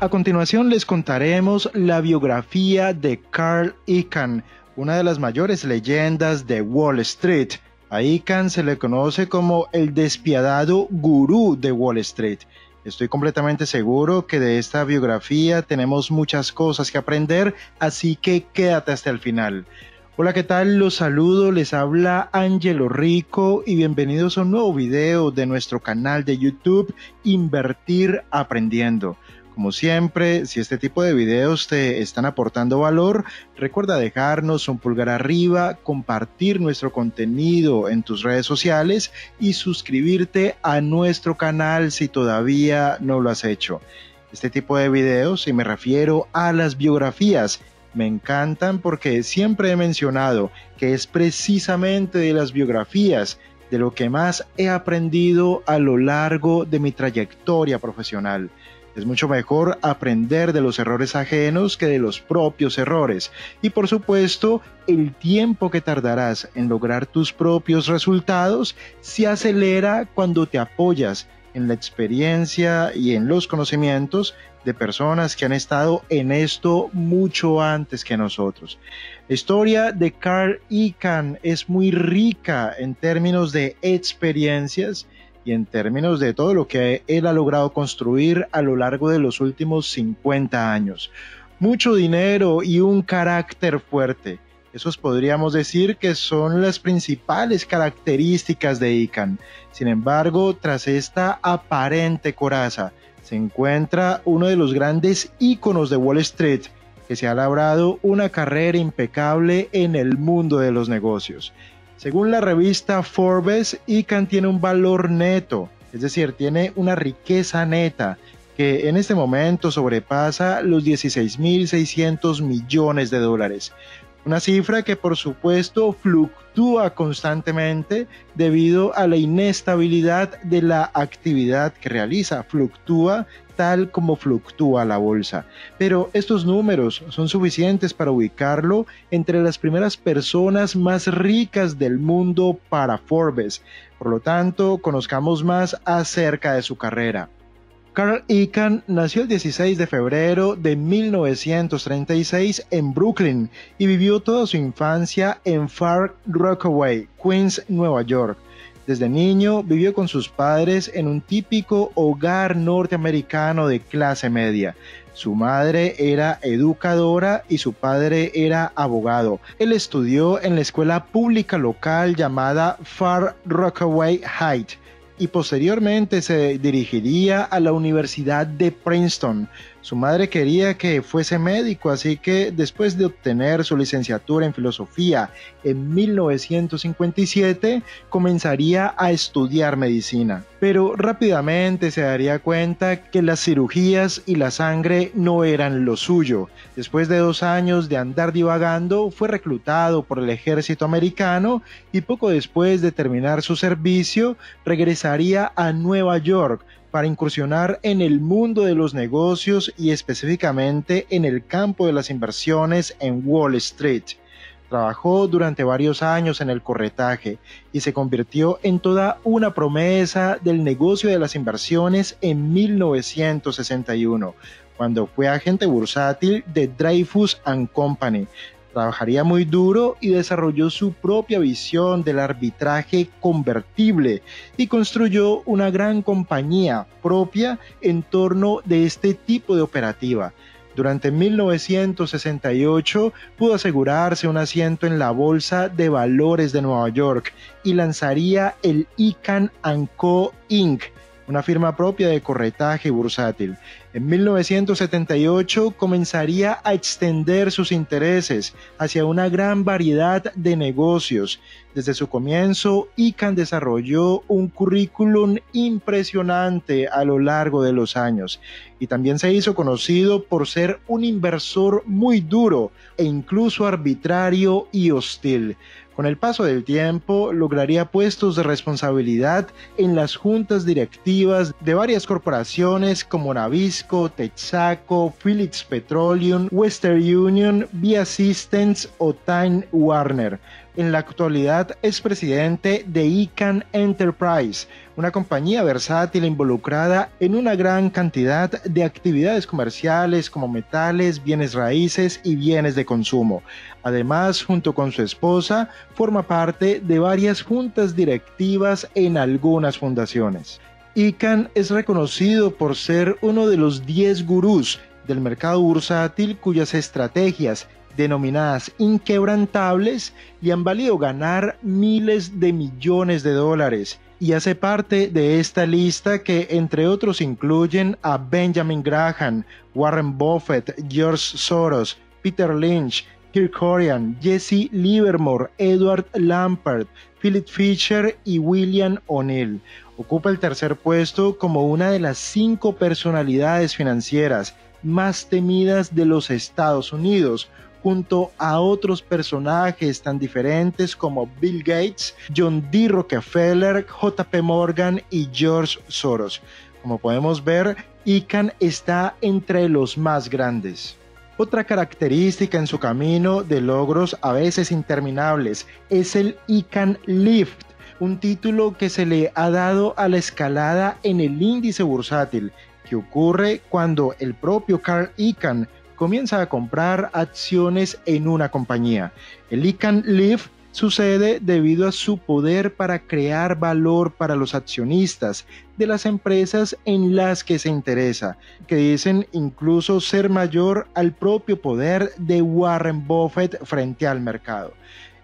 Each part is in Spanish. A continuación les contaremos la biografía de Carl Icahn, una de las mayores leyendas de Wall Street. A Icahn se le conoce como el despiadado gurú de Wall Street. Estoy completamente seguro que de esta biografía tenemos muchas cosas que aprender, así que quédate hasta el final. Hola, ¿qué tal? Los saludo, les habla Ángelo Rico y bienvenidos a un nuevo video de nuestro canal de YouTube Invertir Aprendiendo. Como siempre, si este tipo de videos te están aportando valor, recuerda dejarnos un pulgar arriba, compartir nuestro contenido en tus redes sociales y suscribirte a nuestro canal si todavía no lo has hecho. Este tipo de videos, y me refiero a las biografías, me encantan porque siempre he mencionado que es precisamente de las biografías de lo que más he aprendido a lo largo de mi trayectoria profesional. Es mucho mejor aprender de los errores ajenos que de los propios errores. Y por supuesto, el tiempo que tardarás en lograr tus propios resultados se acelera cuando te apoyas en la experiencia y en los conocimientos de personas que han estado en esto mucho antes que nosotros. La historia de Carl Icahn es muy rica en términos de experiencias y en términos de todo lo que él ha logrado construir a lo largo de los últimos 50 años. Mucho dinero y un carácter fuerte. Esos podríamos decir que son las principales características de Icahn. Sin embargo, tras esta aparente coraza, se encuentra uno de los grandes íconos de Wall Street, que se ha labrado una carrera impecable en el mundo de los negocios. Según la revista Forbes, Icahn tiene un valor neto, es decir, tiene una riqueza neta que en este momento sobrepasa los 16.600 millones de dólares. Una cifra que por supuesto fluctúa constantemente debido a la inestabilidad de la actividad que realiza, fluctúa tal como fluctúa la bolsa. Pero estos números son suficientes para ubicarlo entre las primeras personas más ricas del mundo para Forbes. Por lo tanto, conozcamos más acerca de su carrera. Carl Icahn nació el 16 de febrero de 1936 en Brooklyn y vivió toda su infancia en Far Rockaway, Queens, Nueva York. Desde niño vivió con sus padres en un típico hogar norteamericano de clase media. Su madre era educadora y su padre era abogado. Él estudió en la escuela pública local llamada Far Rockaway High y posteriormente se dirigiría a la Universidad de Princeton. Su madre quería que fuese médico, así que después de obtener su licenciatura en filosofía en 1957, comenzaría a estudiar medicina. Pero rápidamente se daría cuenta que las cirugías y la sangre no eran lo suyo. Después de 2 años de andar divagando, fue reclutado por el ejército americano y poco después de terminar su servicio, regresaría a Nueva York para incursionar en el mundo de los negocios y específicamente en el campo de las inversiones en Wall Street. Trabajó durante varios años en el corretaje y se convirtió en toda una promesa del negocio de las inversiones en 1961, cuando fue agente bursátil de Dreyfus & Company. Trabajaría muy duro y desarrolló su propia visión del arbitraje convertible y construyó una gran compañía propia en torno de este tipo de operativa. Durante 1968 pudo asegurarse un asiento en la Bolsa de Valores de Nueva York y lanzaría el Icahn Co. Inc., una firma propia de corretaje bursátil. En 1978 comenzaría a extender sus intereses hacia una gran variedad de negocios. Desde su comienzo, Icahn desarrolló un currículum impresionante a lo largo de los años y también se hizo conocido por ser un inversor muy duro e incluso arbitrario y hostil. Con el paso del tiempo, lograría puestos de responsabilidad en las juntas directivas de varias corporaciones como Nabisco, Texaco, Phillips Petroleum, Western Union, Viasystems o Time Warner. En la actualidad es presidente de Icahn Enterprise, una compañía versátil involucrada en una gran cantidad de actividades comerciales como metales, bienes raíces y bienes de consumo. Además, junto con su esposa, forma parte de varias juntas directivas en algunas fundaciones. Icahn es reconocido por ser uno de los 10 gurús del mercado bursátil cuyas estrategias denominadas inquebrantables le han valido ganar miles de millones de dólares, y hace parte de esta lista que entre otros incluyen a Benjamin Graham, Warren Buffett, George Soros, Peter Lynch, Kirk Kerkorian, Jesse Livermore, Edward Lampert, Philip Fisher y William O'Neill. Ocupa el tercer puesto como una de las 5 personalidades financieras más temidas de los Estados Unidos, junto a otros personajes tan diferentes como Bill Gates, John D. Rockefeller, J.P. Morgan y George Soros. Como podemos ver, Icahn está entre los más grandes. Otra característica en su camino de logros a veces interminables es el Icahn Lift, un título que se le ha dado a la escalada en el índice bursátil, que ocurre cuando el propio Carl Icahn comienza a comprar acciones en una compañía. El Icahn Lift sucede debido a su poder para crear valor para los accionistas de las empresas en las que se interesa, que dicen incluso ser mayor al propio poder de Warren Buffett frente al mercado.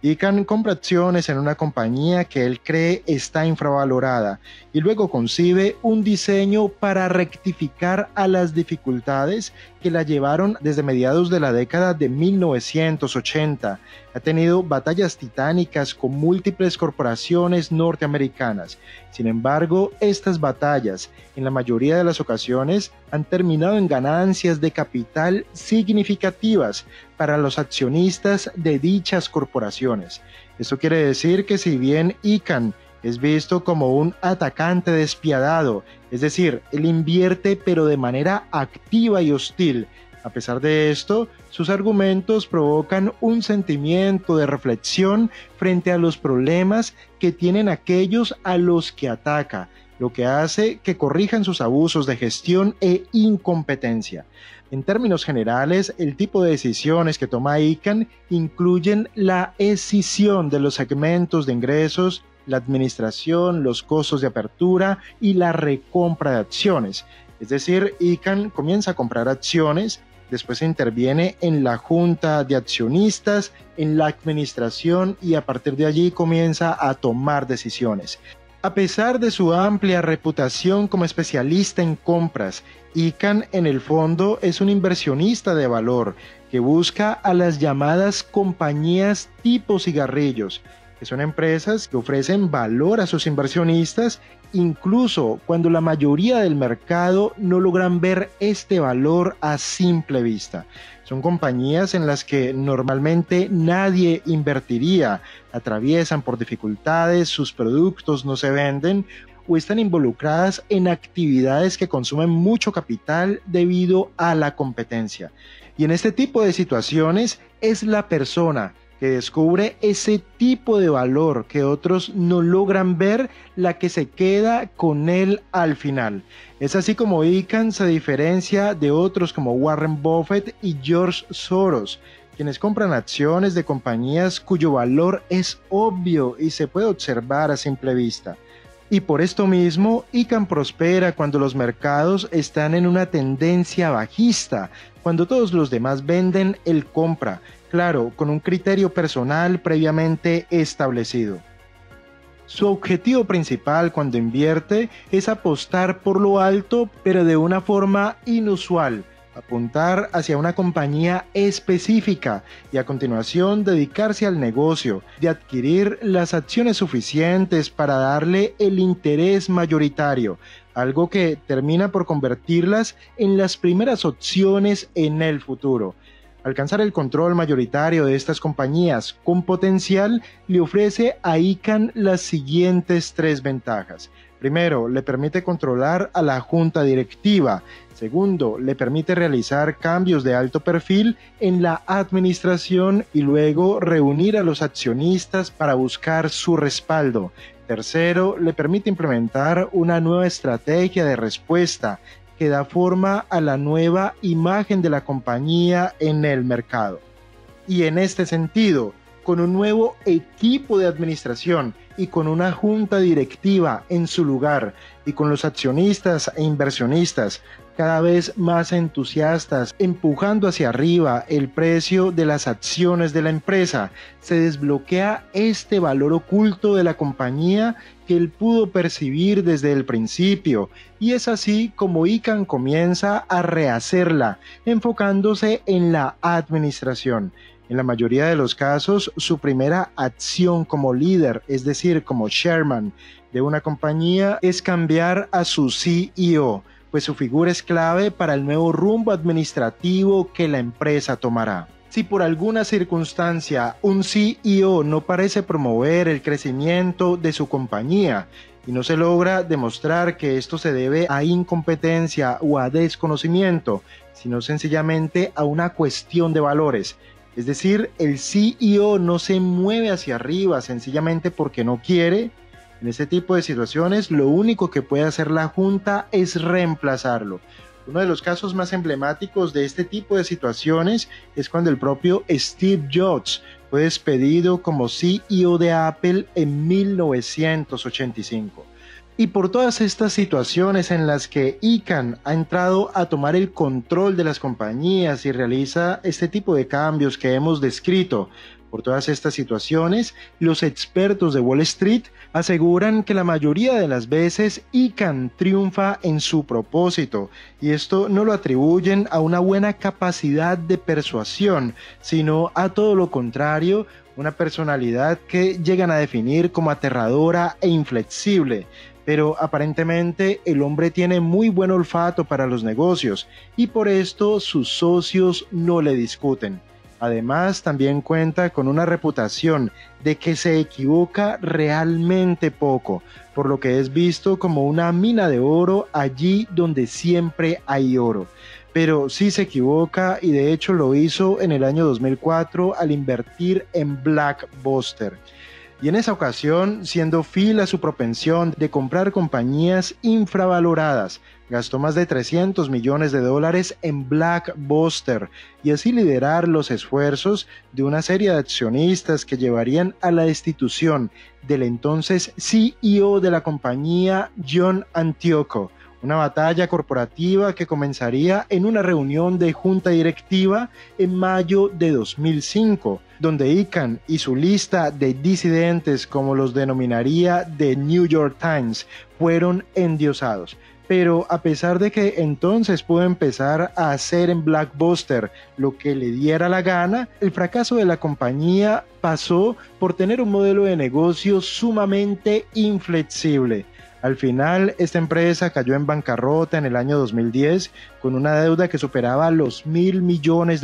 Icahn compra acciones en una compañía que él cree está infravalorada y luego concibe un diseño para rectificar a las dificultades que la llevaron desde mediados de la década de 1980. Ha tenido batallas titánicas con múltiples corporaciones norteamericanas. Sin embargo, estas batallas, en la mayoría de las ocasiones, han terminado en ganancias de capital significativas para los accionistas de dichas corporaciones. Esto quiere decir que si bien Icahn es visto como un atacante despiadado, es decir, él invierte pero de manera activa y hostil, a pesar de esto, sus argumentos provocan un sentimiento de reflexión frente a los problemas que tienen aquellos a los que ataca, lo que hace que corrijan sus abusos de gestión e incompetencia. En términos generales, el tipo de decisiones que toma Icahn incluyen la escisión de los segmentos de ingresos, la administración, los costos de apertura y la recompra de acciones. Es decir, Icahn comienza a comprar acciones, después interviene en la junta de accionistas, en la administración y a partir de allí comienza a tomar decisiones. A pesar de su amplia reputación como especialista en compras, Icahn en el fondo es un inversionista de valor que busca a las llamadas compañías tipo cigarrillos, que son empresas que ofrecen valor a sus inversionistas incluso cuando la mayoría del mercado no logran ver este valor a simple vista. Son compañías en las que normalmente nadie invertiría, atraviesan por dificultades, sus productos no se venden o están involucradas en actividades que consumen mucho capital debido a la competencia. Y en este tipo de situaciones es la persona que descubre ese tipo de valor que otros no logran ver, la que se queda con él al final. Es así como Icahn se diferencia de otros como Warren Buffett y George Soros, quienes compran acciones de compañías cuyo valor es obvio y se puede observar a simple vista. Y por esto mismo, Icahn prospera cuando los mercados están en una tendencia bajista. Cuando todos los demás venden, él compra. Claro, con un criterio personal previamente establecido. Su objetivo principal cuando invierte es apostar por lo alto, pero de una forma inusual, apuntar hacia una compañía específica y a continuación dedicarse al negocio de adquirir las acciones suficientes para darle el interés mayoritario, algo que termina por convertirlas en las primeras opciones en el futuro. Alcanzar el control mayoritario de estas compañías con potencial le ofrece a Icahn las siguientes 3 ventajas. Primero, le permite controlar a la junta directiva. Segundo, le permite realizar cambios de alto perfil en la administración y luego reunir a los accionistas para buscar su respaldo. Tercero, le permite implementar una nueva estrategia de respuesta que da forma a la nueva imagen de la compañía en el mercado. Y en este sentido, con un nuevo equipo de administración y con una junta directiva en su lugar y con los accionistas e inversionistas cada vez más entusiastas, empujando hacia arriba el precio de las acciones de la empresa, se desbloquea este valor oculto de la compañía que él pudo percibir desde el principio, y es así como Icahn comienza a rehacerla, enfocándose en la administración. En la mayoría de los casos, su primera acción como líder, es decir, como chairman de una compañía, es cambiar a su CEO, pues su figura es clave para el nuevo rumbo administrativo que la empresa tomará. Si por alguna circunstancia un CEO no parece promover el crecimiento de su compañía y no se logra demostrar que esto se debe a incompetencia o a desconocimiento, sino sencillamente a una cuestión de valores, es decir, el CEO no se mueve hacia arriba sencillamente porque no quiere, en este tipo de situaciones lo único que puede hacer la junta es reemplazarlo. Uno de los casos más emblemáticos de este tipo de situaciones es cuando el propio Steve Jobs fue despedido como CEO de Apple en 1985. Y por todas estas situaciones en las que Icahn ha entrado a tomar el control de las compañías y realiza este tipo de cambios que hemos descrito, por todas estas situaciones, los expertos de Wall Street aseguran que la mayoría de las veces Icahn triunfa en su propósito, y esto no lo atribuyen a una buena capacidad de persuasión, sino a todo lo contrario, una personalidad que llegan a definir como aterradora e inflexible. Pero aparentemente el hombre tiene muy buen olfato para los negocios y por esto sus socios no le discuten. Además, también cuenta con una reputación de que se equivoca realmente poco, por lo que es visto como una mina de oro allí donde siempre hay oro. Pero sí se equivoca, y de hecho lo hizo en el año 2004 al invertir en Blockbuster. Y en esa ocasión, siendo fiel a su propensión de comprar compañías infravaloradas, gastó más de $300 millones en Blockbuster y así liderar los esfuerzos de una serie de accionistas que llevarían a la destitución del entonces CEO de la compañía, John Antioco. Una batalla corporativa que comenzaría en una reunión de junta directiva en mayo de 2005, donde Icahn y su lista de disidentes, como los denominaría The New York Times, fueron endiosados. Pero a pesar de que entonces pudo empezar a hacer en Blockbuster lo que le diera la gana, el fracaso de la compañía pasó por tener un modelo de negocio sumamente inflexible. Al final, esta empresa cayó en bancarrota en el año 2010 con una deuda que superaba los $1.000 millones,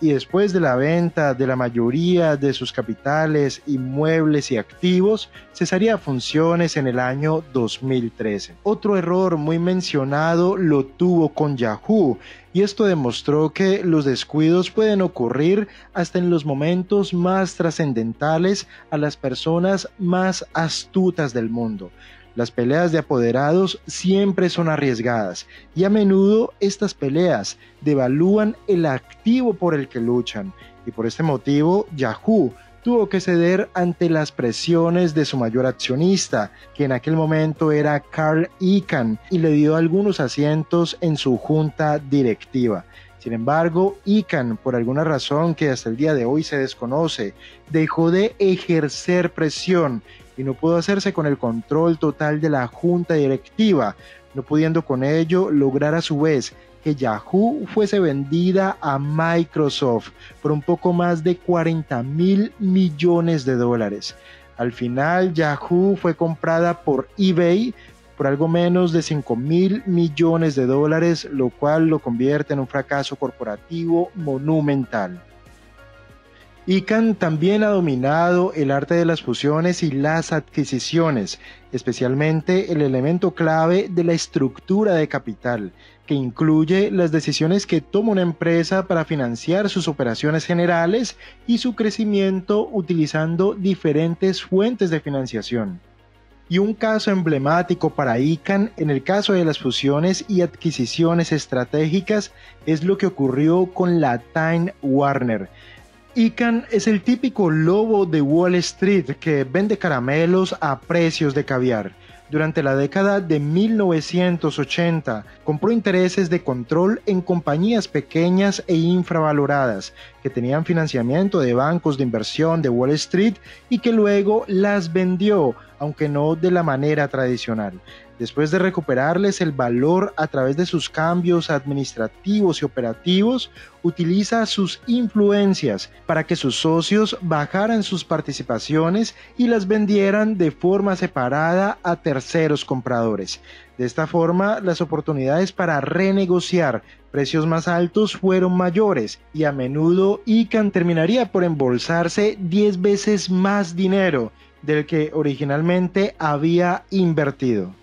y después de la venta de la mayoría de sus capitales, inmuebles y activos, cesaría funciones en el año 2013. Otro error muy mencionado lo tuvo con Yahoo, y esto demostró que los descuidos pueden ocurrir hasta en los momentos más trascendentales a las personas más astutas del mundo. Las peleas de apoderados siempre son arriesgadas, y a menudo estas peleas devalúan el activo por el que luchan, y por este motivo Yahoo tuvo que ceder ante las presiones de su mayor accionista, que en aquel momento era Carl Icahn, y le dio algunos asientos en su junta directiva. Sin embargo, Icahn, por alguna razón que hasta el día de hoy se desconoce, dejó de ejercer presión y no pudo hacerse con el control total de la junta directiva, no pudiendo con ello lograr a su vez que Yahoo fuese vendida a Microsoft por un poco más de $40 millones. Al final, Yahoo fue comprada por eBay por algo menos de $5.000 millones, lo cual lo convierte en un fracaso corporativo monumental. Icahn también ha dominado el arte de las fusiones y las adquisiciones, especialmente el elemento clave de la estructura de capital, que incluye las decisiones que toma una empresa para financiar sus operaciones generales y su crecimiento utilizando diferentes fuentes de financiación. Y un caso emblemático para Icahn en el caso de las fusiones y adquisiciones estratégicas es lo que ocurrió con la Time Warner. Icahn es el típico lobo de Wall Street que vende caramelos a precios de caviar. Durante la década de 1980, compró intereses de control en compañías pequeñas e infravaloradas, que tenían financiamiento de bancos de inversión de Wall Street y que luego las vendió, aunque no de la manera tradicional. Después de recuperarles el valor a través de sus cambios administrativos y operativos, utiliza sus influencias para que sus socios bajaran sus participaciones y las vendieran de forma separada a terceros compradores. De esta forma, las oportunidades para renegociar precios más altos fueron mayores y a menudo Icahn terminaría por embolsarse 10 veces más dinero del que originalmente había invertido.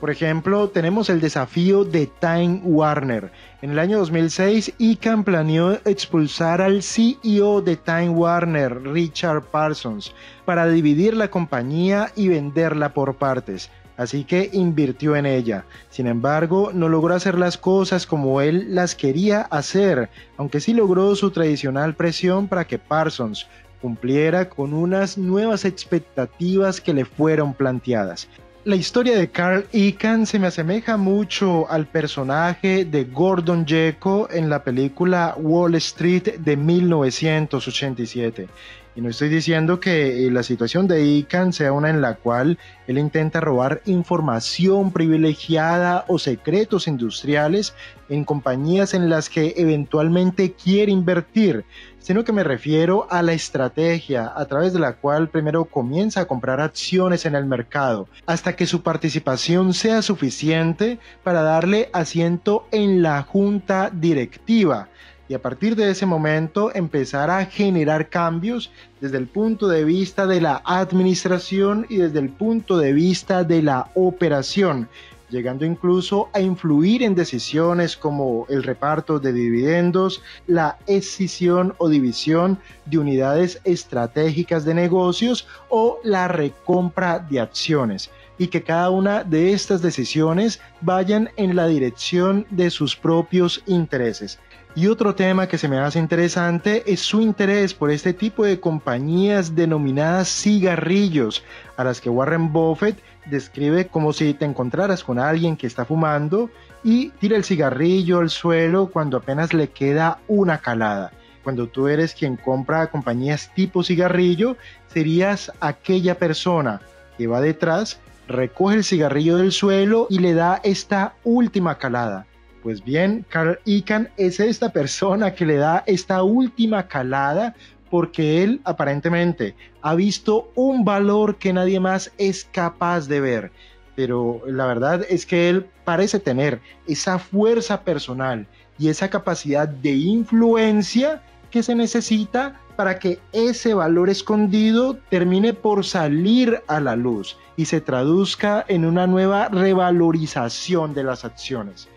Por ejemplo, tenemos el desafío de Time Warner. En el año 2006, Icahn planeó expulsar al CEO de Time Warner, Richard Parsons, para dividir la compañía y venderla por partes, así que invirtió en ella. Sin embargo, no logró hacer las cosas como él las quería hacer, aunque sí logró su tradicional presión para que Parsons cumpliera con unas nuevas expectativas que le fueron planteadas. La historia de Carl Icahn se me asemeja mucho al personaje de Gordon Gekko en la película Wall Street de 1987. Y no estoy diciendo que la situación de Icahn sea una en la cual él intenta robar información privilegiada o secretos industriales en compañías en las que eventualmente quiere invertir, sino que me refiero a la estrategia a través de la cual primero comienza a comprar acciones en el mercado hasta que su participación sea suficiente para darle asiento en la junta directiva y a partir de ese momento empezar a generar cambios desde el punto de vista de la administración y desde el punto de vista de la operación, llegando incluso a influir en decisiones como el reparto de dividendos, la escisión o división de unidades estratégicas de negocios o la recompra de acciones, y que cada una de estas decisiones vayan en la dirección de sus propios intereses. Y otro tema que se me hace interesante es su interés por este tipo de compañías denominadas cigarrillos, a las que Warren Buffett describe como si te encontraras con alguien que está fumando y tira el cigarrillo al suelo cuando apenas le queda una calada. Cuando tú eres quien compra compañías tipo cigarrillo, serías aquella persona que va detrás, recoge el cigarrillo del suelo y le da esta última calada. Pues bien, Carl Icahn es esta persona que le da esta última calada porque él aparentemente ha visto un valor que nadie más es capaz de ver. Pero la verdad es que él parece tener esa fuerza personal y esa capacidad de influencia que se necesita para que ese valor escondido termine por salir a la luz y se traduzca en una nueva revalorización de las acciones.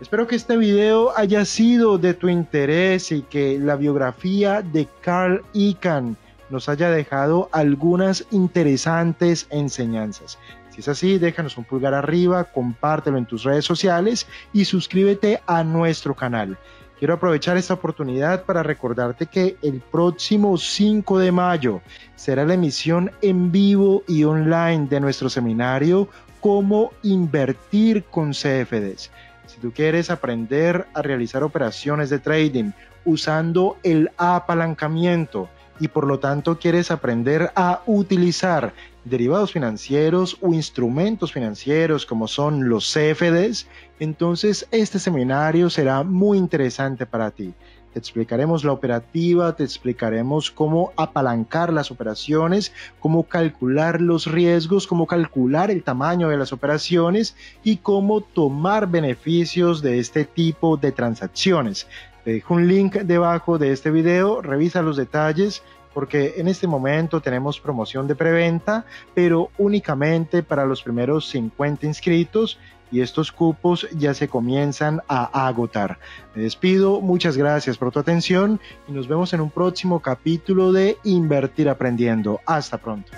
Espero que este video haya sido de tu interés y que la biografía de Carl Icahn nos haya dejado algunas interesantes enseñanzas. Si es así, déjanos un pulgar arriba, compártelo en tus redes sociales y suscríbete a nuestro canal. Quiero aprovechar esta oportunidad para recordarte que el próximo 5 de mayo será la emisión en vivo y online de nuestro seminario Cómo Invertir con CFDs. Si tú quieres aprender a realizar operaciones de trading usando el apalancamiento y por lo tanto quieres aprender a utilizar derivados financieros o instrumentos financieros como son los CFDs, entonces este seminario será muy interesante para ti. te explicaremos la operativa, te explicaremos cómo apalancar las operaciones, cómo calcular los riesgos, cómo calcular el tamaño de las operaciones y cómo tomar beneficios de este tipo de transacciones. Te dejo un link debajo de este video, revisa los detalles porque en este momento tenemos promoción de preventa, pero únicamente para los primeros 50 inscritos y estos cupos ya se comienzan a agotar. Me despido, muchas gracias por tu atención y nos vemos en un próximo capítulo de Invertir Aprendiendo. Hasta pronto.